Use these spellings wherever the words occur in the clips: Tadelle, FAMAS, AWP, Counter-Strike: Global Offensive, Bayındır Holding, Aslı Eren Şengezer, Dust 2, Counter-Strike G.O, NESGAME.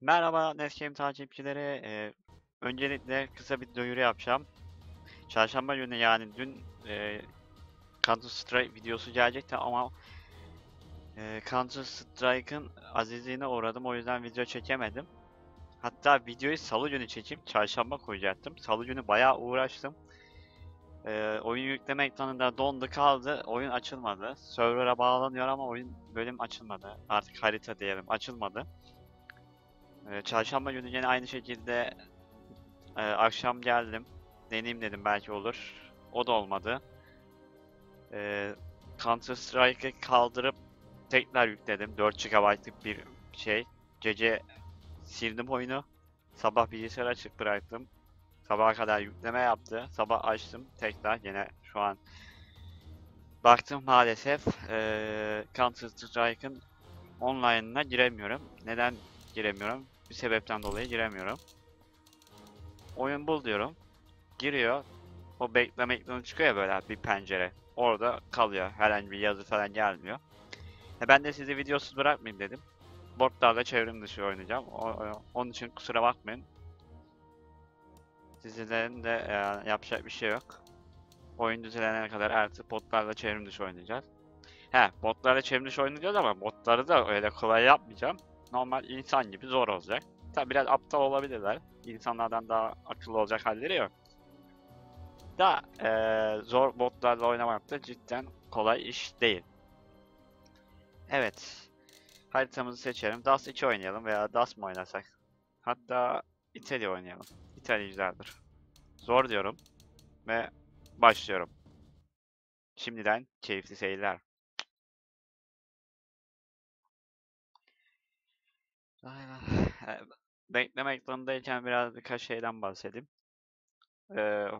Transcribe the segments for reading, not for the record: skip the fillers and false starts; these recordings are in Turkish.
Merhaba Netgame takipçileri. Öncelikle kısa bir duyuru yapacağım. Çarşamba günü, yani dün Counter-Strike videosu gelecekti ama Counter-Strike'ın azizliğine uğradım, o yüzden video çekemedim. Hatta videoyu salı günü çekip çarşamba koyacaktım. Salı günü bayağı uğraştım. Oyun yükleme ekranında dondu kaldı, oyun açılmadı. Server'a bağlanıyor ama bölüm açılmadı. Artık harita diyelim, açılmadı. Çarşamba günü yine aynı şekilde akşam geldim, deneyim dedim, belki olur. O da olmadı. Counter Strike'ı kaldırıp tekrar yükledim. 4 GB'lık bir şey. Gece sildim oyunu. Sabah bilgisayarı açık bıraktım. Sabaha kadar yükleme yaptı. Sabah açtım tekrar. Yine şu an baktım, maalesef Counter Strike'ın online'ına giremiyorum. Neden giremiyorum? Bir sebepten dolayı giremiyorum. Oyun bul diyorum. Giriyor. O bekleme ekranı çıkıyor ya, böyle bir pencere. Orada kalıyor. Herhangi bir yazı falan gelmiyor. Ben de sizi videosuz bırakmayayım dedim. Botlarla çevrim dışı oynayacağım. Onun için kusura bakmayın. Sizlerin de yapacak bir şey yok. Oyun düzelene kadar artık botlarla çevrim dışı oynayacağız. Botlarla çevrim dışı oynayacağız ama botları da öyle kolay yapmayacağım. Normal insan gibi zor olacak. Tabi biraz aptal olabilirler. İnsanlardan daha akıllı olacak halleri yok. Da zor botlarla oynamak da cidden kolay iş değil. Evet. Haritamızı seçelim. Dust 2 oynayalım veya Dust mı oynasak? Hatta İtalya oynayalım. İtalya güzeldir. Zor diyorum. Ve başlıyorum. Şimdiden keyifli seyirler. Bekleme ekranındayken biraz birkaç şeyden bahsedeyim.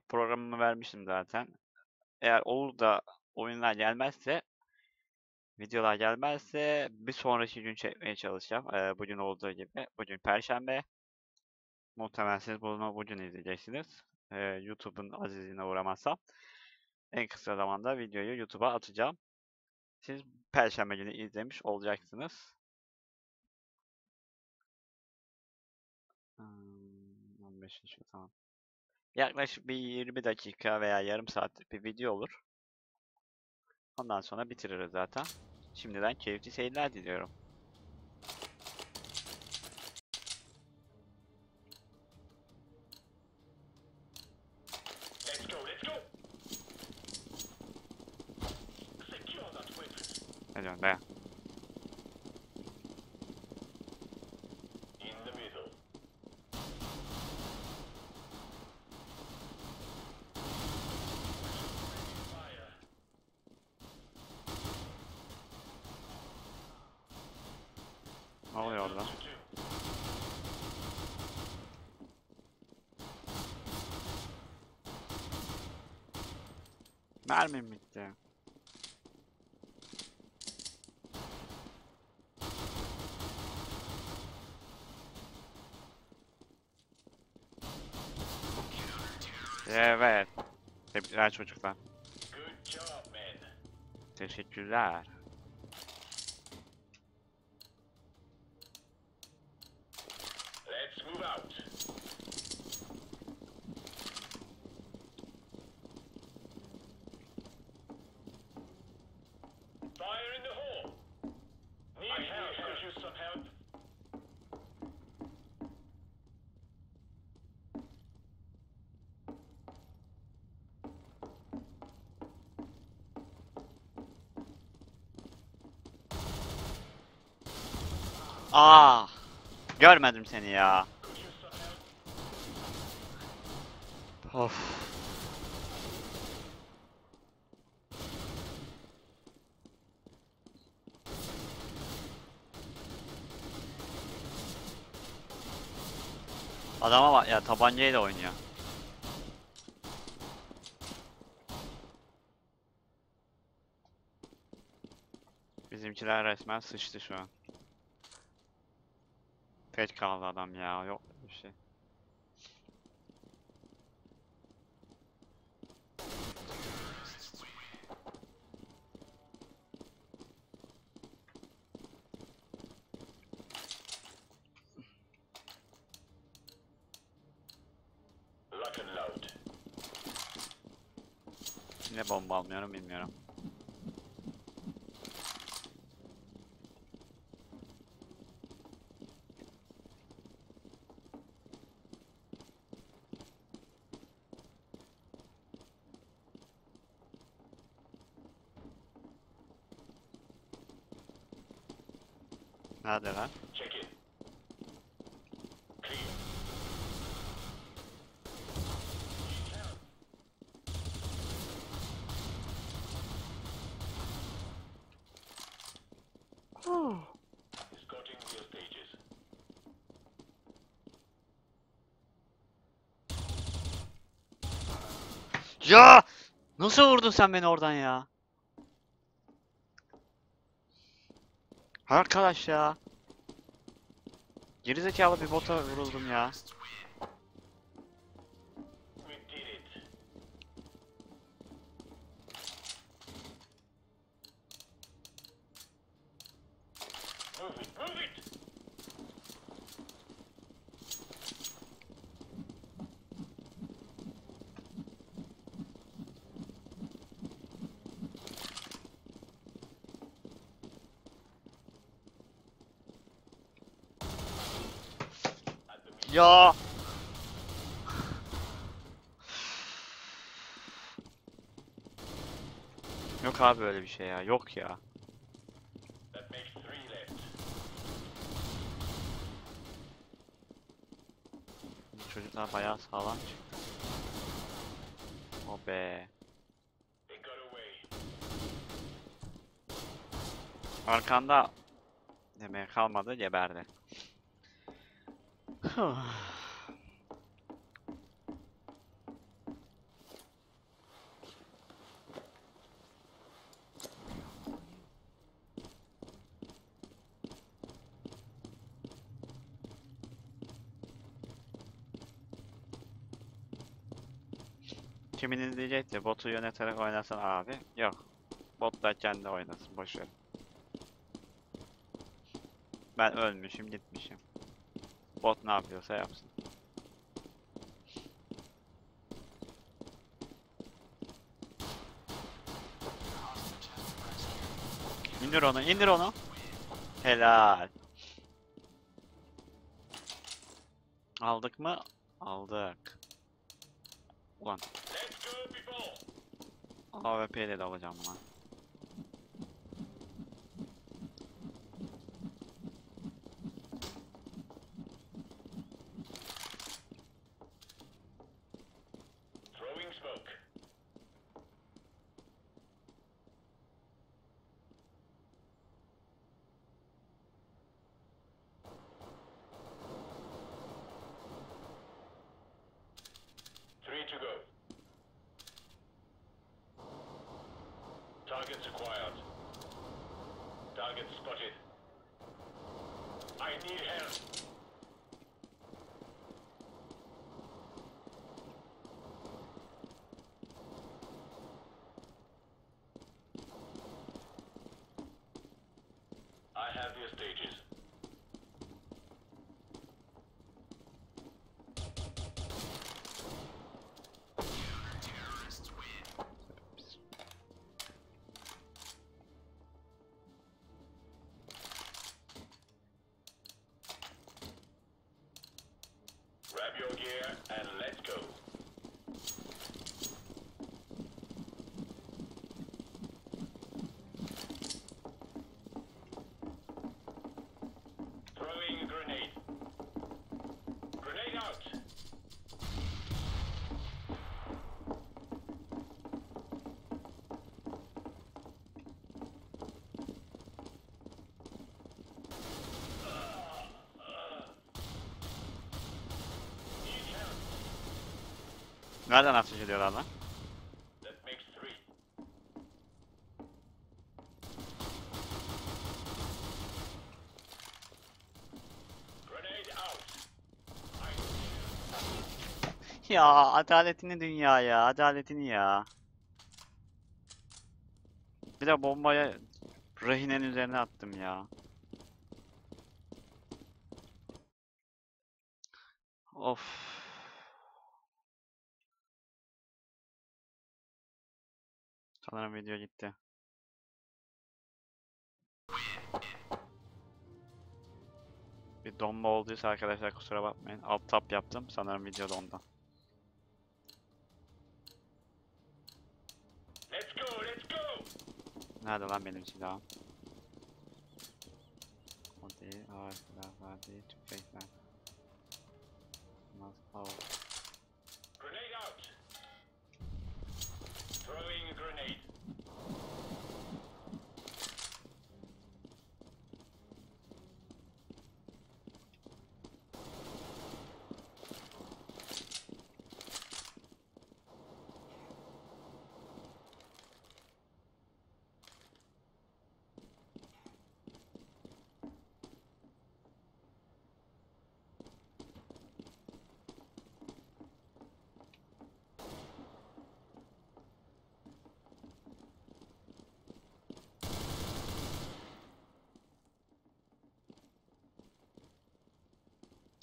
Programımı vermiştim zaten. Eğer olur da oyunlar gelmezse, videolar gelmezse bir sonraki gün çekmeye çalışacağım. Bugün olduğu gibi. Bugün Perşembe. Muhtemelen siz bunu bugün izleyeceksiniz. YouTube'un azizliğine uğramazsam. En kısa zamanda videoyu YouTube'a atacağım. Siz Perşembe günü izlemiş olacaksınız. Tamam. Yaklaşık bir 20 dakika veya yarım saatlik bir video olur. Ondan sonra bitiririz zaten. Şimdiden keyifli seyirler diliyorum. Let's go. Ne diyorsun be? Ne oluyor orada? Mermim bitti. Evet. Tebrikler çocuklar. Teşekkürler. Görmedim seni ya. Of. Adama bak ya, tabancayla oynuyor. Bizimkiler resmen sıçtı şu an. Tek kaldı adam ya, yok bir şey. Ne bomba almıyorum bilmiyorum. Nerede lan? Ya! Nasıl vurdun sen beni oradan ya? Arkadaş ya. Gerizekalı bir bota vuruldum ya. Ya. Yok abi öyle bir şey ya. Yok ya. Bu çocuklar bayağı sağlam çıktı. O be. Arkanda demeye kalmadı, geberdi. Kiminiz diyecekti botu yöneterek oynasın abi. Yok. Bot da kendi oynasın. Boş ver. Ben ölmüşüm, gitmişim. Bot ne yapıyorsa yapsın. İndir onu, indir onu. Helal. Aldık mı? Aldık. Ulan. AWP'yle de alacağım lan. Targets acquired. Targets spotted. I need help. I have their stages. And let's go. Throwing a grenade. Grenade out. Nereden ateş ediyorlar lan? Ya adaletini dünya ya, adaletini ya. Bir de bombaya rehinenin üzerine attım ya. Of. Sanırım video gitti. Bir donma olduysa arkadaşlar kusura bakmayın. Alt tab yaptım. Sanırım video dondu. Nerede lan benim silahım? O değil. Ağır silahlar değil. Tüfekler. Nasıl?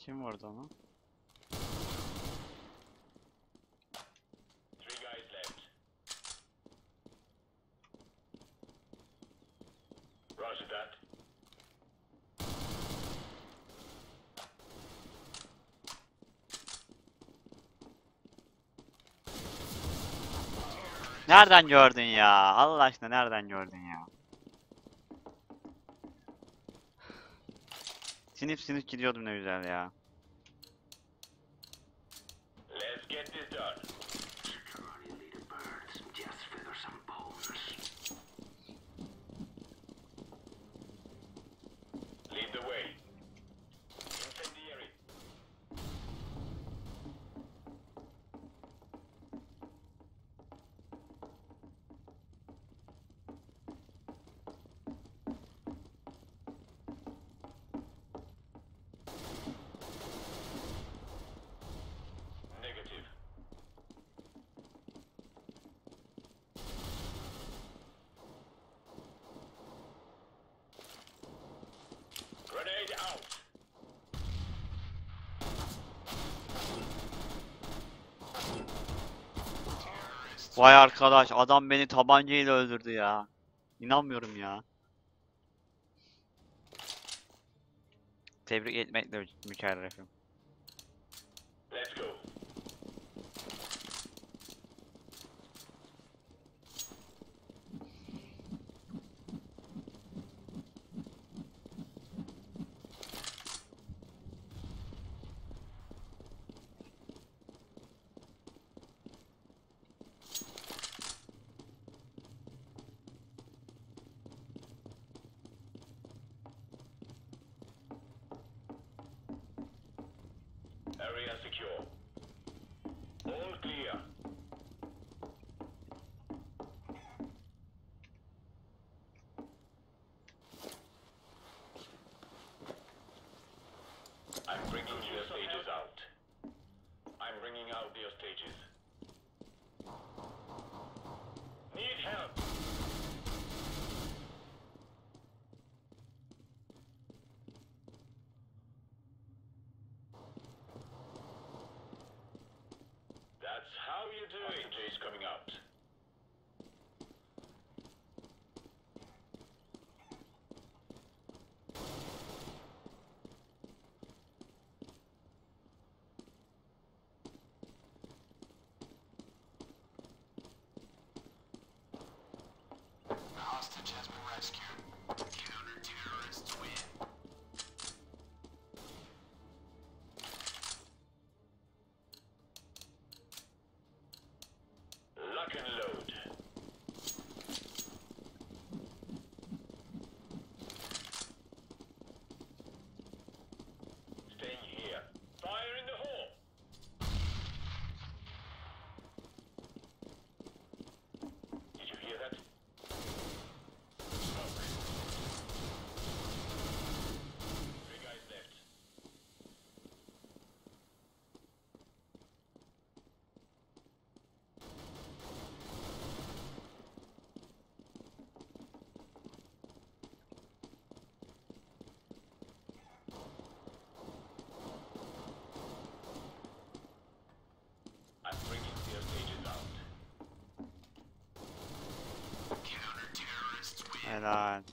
Kim vardı ona? Nereden gördün ya? Allah aşkına nereden gördün ya? Sinip gidiyordum ne güzel ya. Let's get this done. Lead the way. Incendiary. Vay arkadaş, adam beni tabancayla öldürdü ya. İnanmıyorum ya. Tebrik etmekle mükerrefim. Let's go. Area secure. All clear. I'm bringing your stages out. I'm bringing out your stages. Need help. Hostage has been rescued. Counter-terrorists win. Lucky. Helal.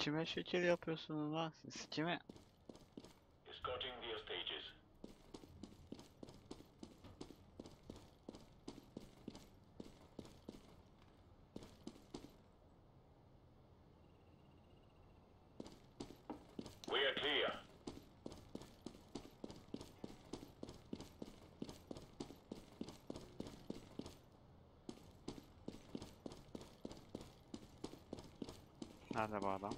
Kime şekil yapıyorsunuz lan siz? Kime? Nerede bu adam?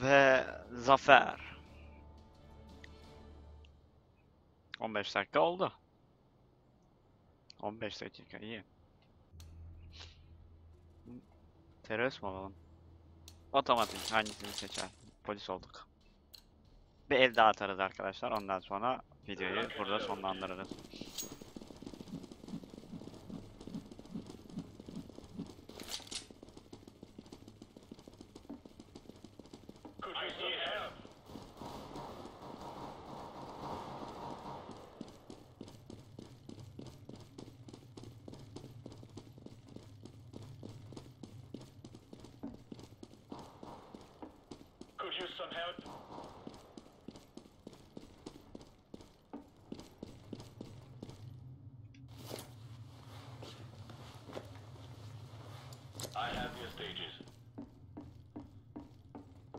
Ve zafer. 15 dakika oldu. 15 dakika iyi. Terörist mi olalım? Otomatik hangisini seçer? Polis olduk. Bir el daha atarız arkadaşlar. Ondan sonra videoyu burada sonlandırırız.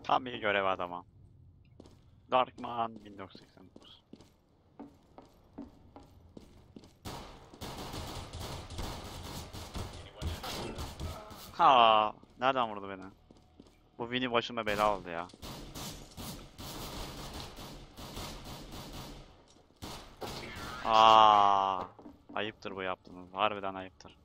Tam bir görev adamı. Darkman 1989. Ha, nereden vurdu beni? Bu Winnie başıma bela oldu ya. Aa, ayıptır bu yaptığınız. Harbiden ayıptır.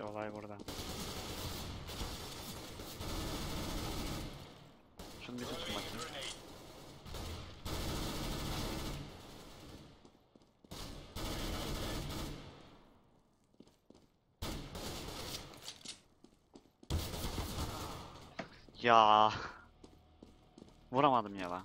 Olay burada. Şunu bir tutun bakayım. Ya vuramadım ya lan.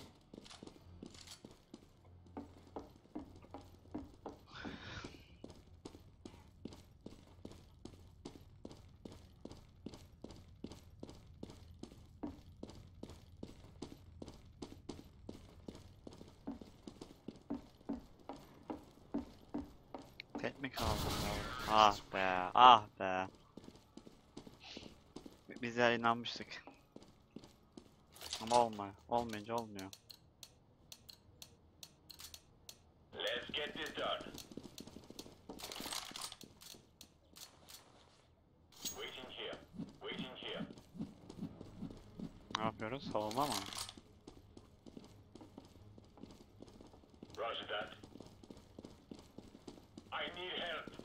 Ah be, ah be. Bizler inanmıştık. Ama olmuyor, olmayınca olmuyor. Let's get this done. Waiting here, waiting here. Ne yapıyoruz? Savunma mı? Roger that. I need help.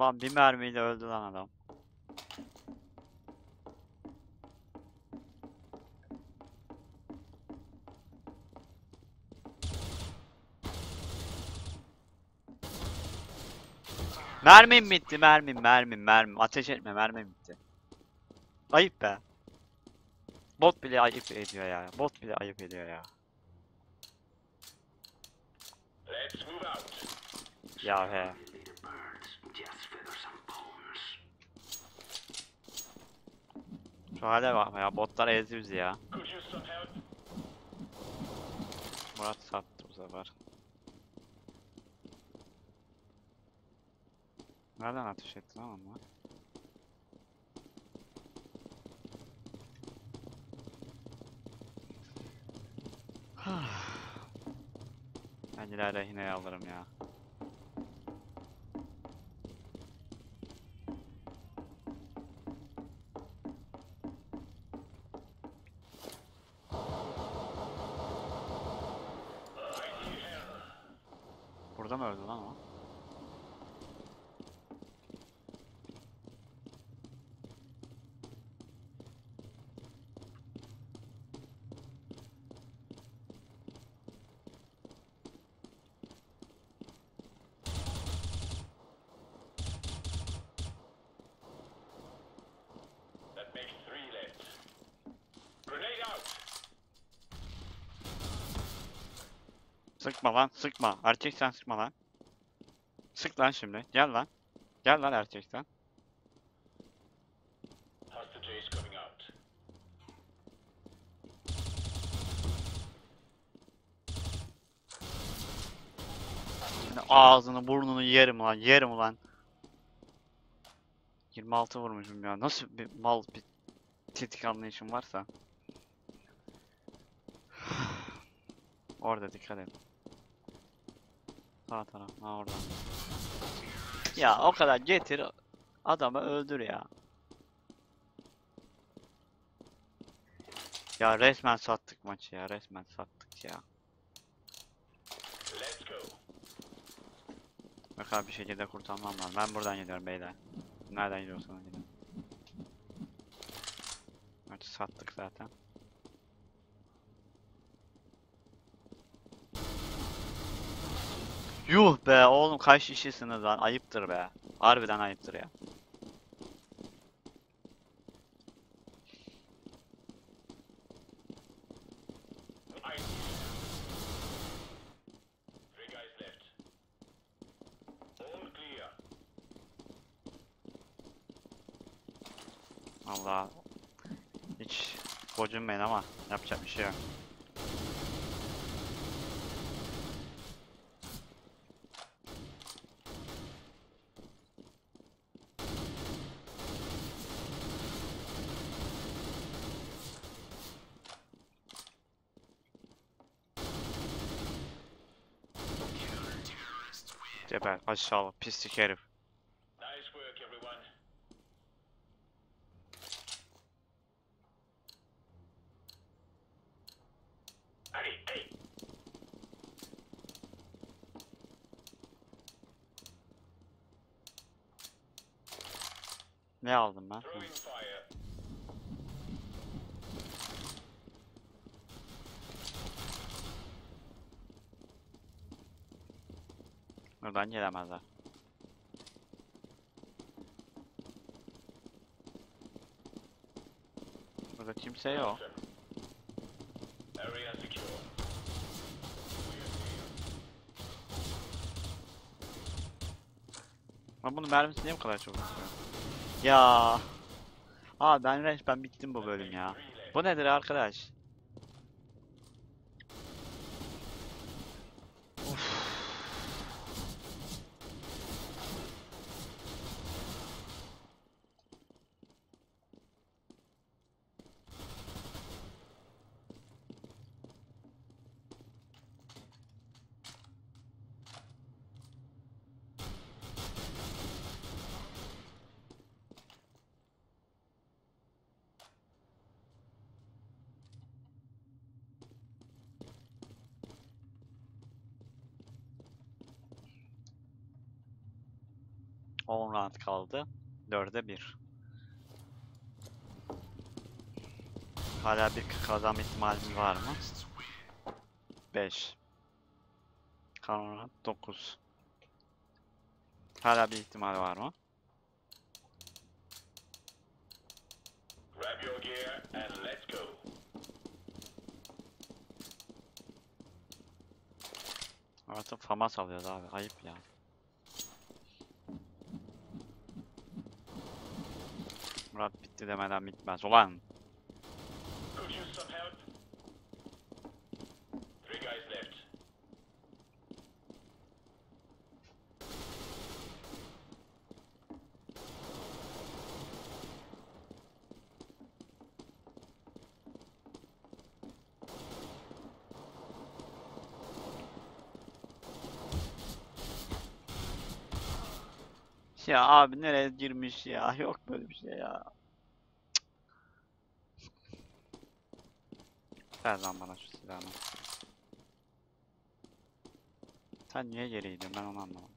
Lan bir mermiyle öldü lan adam. Mermim bitti, mermim. Ateş etme, mermim bitti. Ayıp be. Bot bile ayıp ediyor ya. Ya he. Şu hale bakma ya, botlar ezdi bizi ya. Murat sattı bu sefer. Nereden ateş ettin ama? Ben yine rehineye alırım ya. Burada mı öldü lan o? Sıkma lan, sıkma. Erkeksen sıkma lan. Sık lan şimdi. Gel lan. Gel lan erkeksen. Şimdi ağzını, burnunu yerim lan. 26 vurmuşum ya. Nasıl bir mal, bir tetik anlayışım varsa. Orada dikkat et. Sağ taraf, ha oradan. Ya o kadar getir, adamı öldür ya. Ya resmen sattık maçı ya, Bak abi bir şekilde kurtarmam lazım. Ben buradan gidiyorum beyler. Nereden gidiyorsanız gidin. Maçı sattık zaten. Yuh be oğlum, kaç kişisiniz lan, ayıptır be, harbiden ayıptır ya. Allah, hiç gocunmayın ama yapacak bir şey yok. Geber aşağılık pislik herif. Ne aldım ben? Buradan gelemezler. Burada kimse yok. Ama bunun mermisi niye bu kadar çok tutuyor? Ya. Aa ben resmen bittim bu bölüm ya. Bu nedir arkadaş? 10 round kaldı. 4'e 1. Hala bir kazanma ihtimalimiz var mı? 5. Kalan round 9. Hala bir ihtimal var mı? Grab your gear and let's go. Artık famas alıyoruz abi, ayıp ya. Murat bitti demeden bitmez ulan. Ya abi nereye girmiş ya? Yok böyle bir şey ya. Ver lan bana şu silahını. Sen niye geri gidiyorsun? Ben onu anlamadım.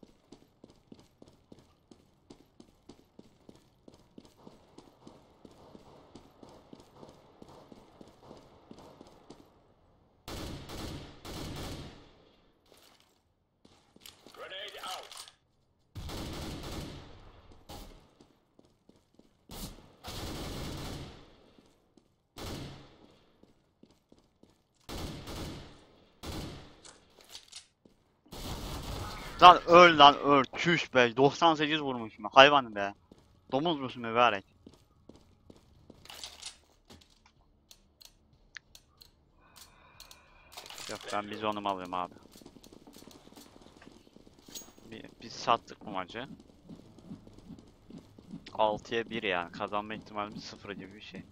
Lan öl lan öl, çüş be, 98 vurmuşum hayvan be, domuz musun mübarek? Yok ben bizonumu alayım abi. Biz sattık bu maçı. 6'ya 1 yani, kazanma ihtimalimiz 0 gibi bir şey.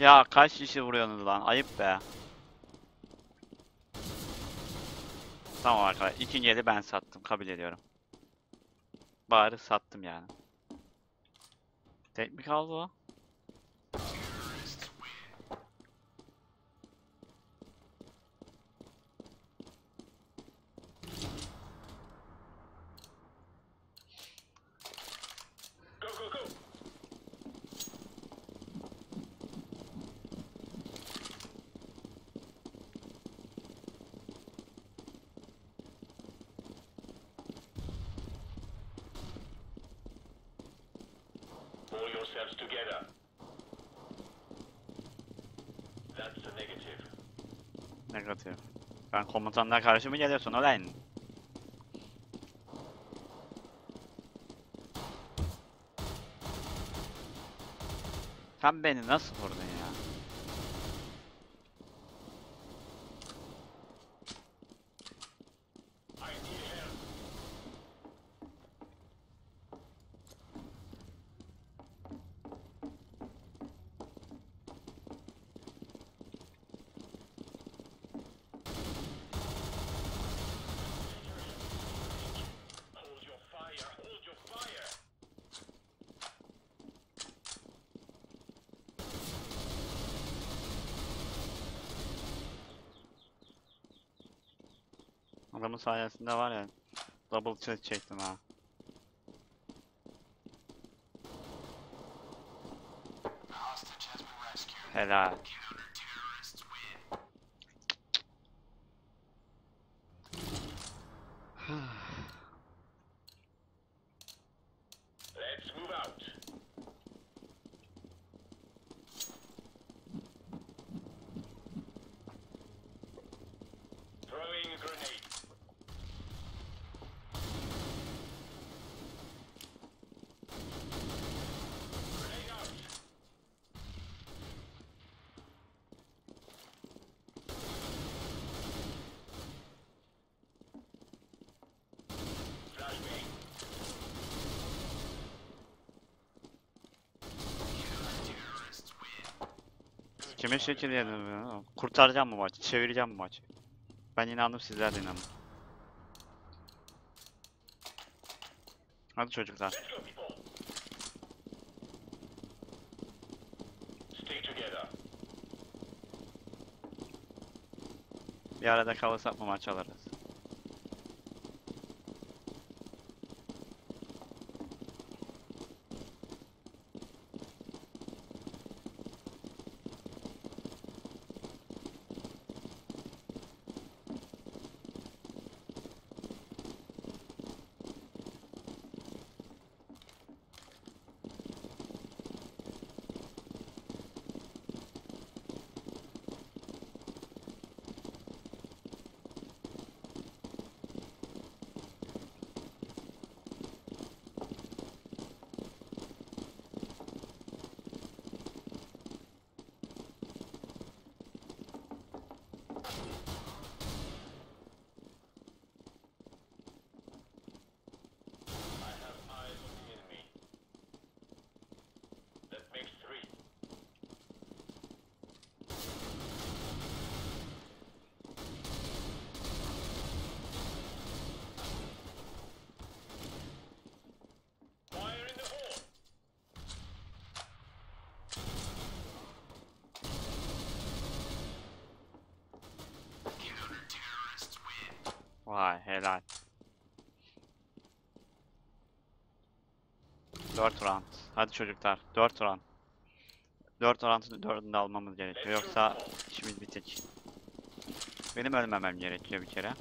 Ya kaç kişi vuruyorsunuz lan? Ayıp be. Tamam arkadaşlar. İkinci eli ben sattım. Kabul ediyorum. Bari sattım yani. Tek mi kaldı o? Negatif. Ben komutanlara karşı mı geliyorsun ulan? Sen beni nasıl vurdun ya? Adamın sayesinde var ya, double check çektim ha. Helal. Kime şekil yedim ya? Kurtaracağım bu maçı, çevireceğim bu maçı. Ben inandım, sizler de inanın. Hadi çocuklar. Bir arada kalırsak bu maçı alırız. Vay helal. 4 round. Hadi çocuklar, 4 round. 4 round'un 4'ünü de almamız gerekiyor, yoksa işimiz bitik. Benim ölmemem gerekiyor bir kere.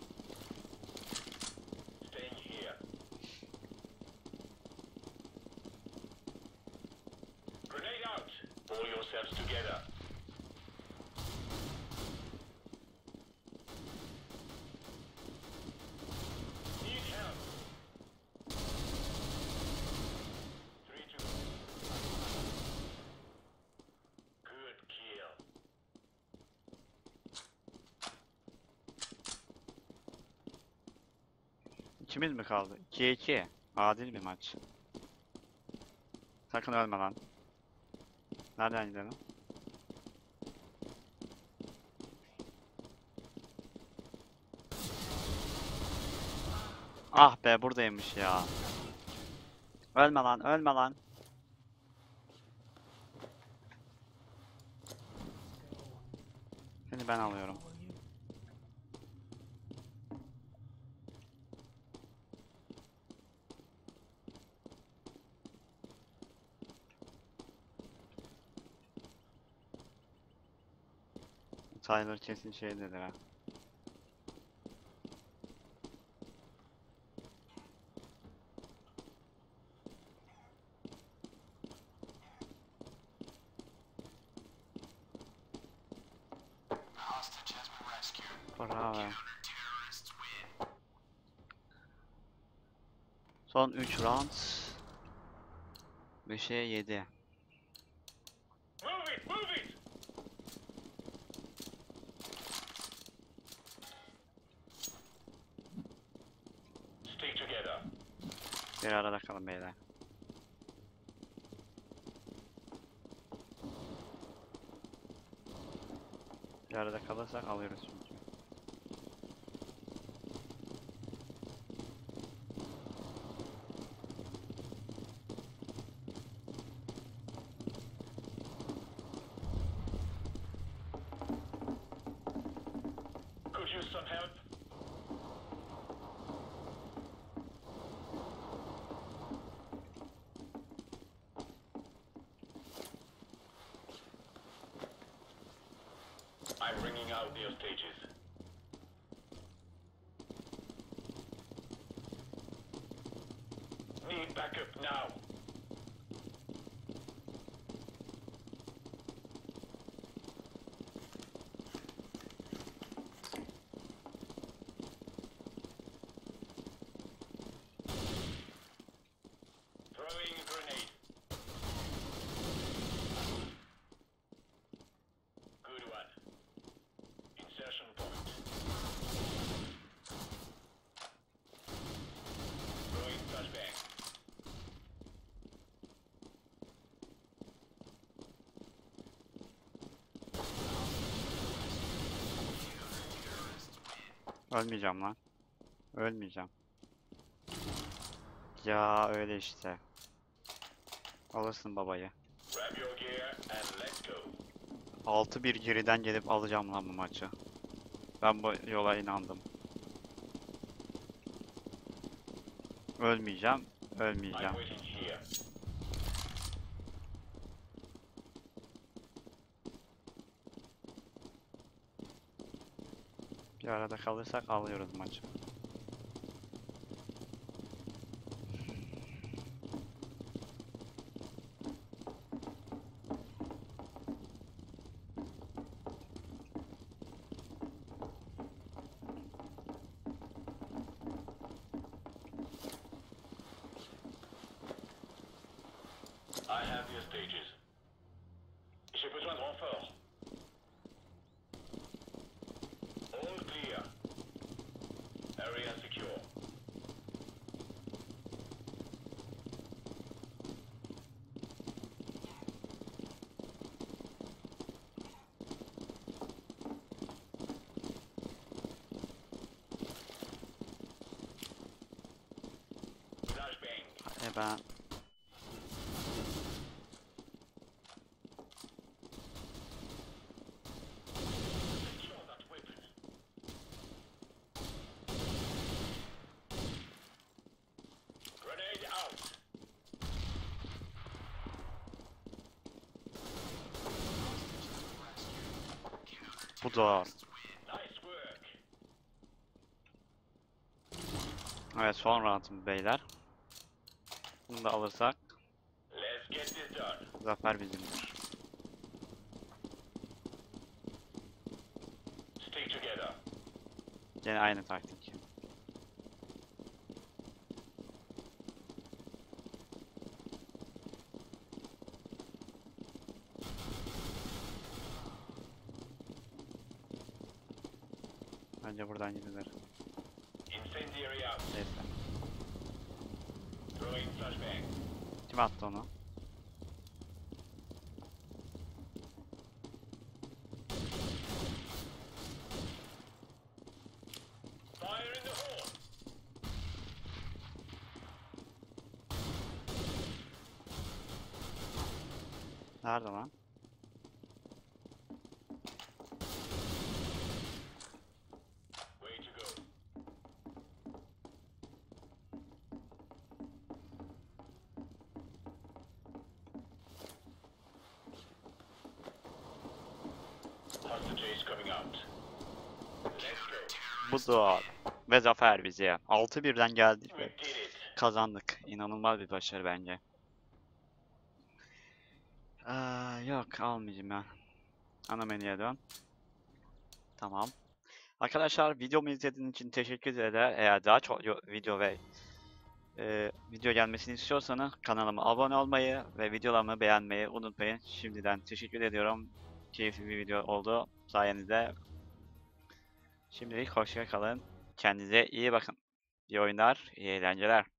İkimiz mi kaldı? 2-2. Adil bir maç. Sakın ölme lan. Nereden gidelim? Ah be, buradaymış ya. Ölme lan, ölme lan. Seni ben alıyorum. Tyler kesin şey dedi ha. Bravo. Son 3 round. 5'e 7. Bir arada kalın beyler. Bir arada kalırsak alıyoruz çünkü. Could you some help? Ölmeyeceğim lan. Ölmeyeceğim. Ya öyle işte. Alırsın babayı. 6-1 geriden gelip alacağım lan bu maçı. Ben bu yola inandım. Ölmeyeceğim. Ölmeyeceğim. Bir arada kalırsak alıyoruz maçı. Ben bu da evet son round'um beyler. Bunu da alırsak zafer bizimdir. Yine aynı taktik. Bence buradan gidilir. Neyse. Kim attı onu? Nerede lan? Bu doğal ve zafer bizi. 6-1'den geldik ve kazandık. İnanılmaz bir başarı bence. Yok almayacağım ben. Ana menüye dön. Tamam. Arkadaşlar videomu izlediğiniz için teşekkür ederim. Eğer daha çok video ve video gelmesini istiyorsanız kanalıma abone olmayı ve videolarımı beğenmeyi unutmayın. Şimdiden teşekkür ediyorum. Keyifli bir video oldu sayenizde. Şimdilik hoşça kalın. Kendinize iyi bakın. İyi oyunlar, iyi eğlenceler.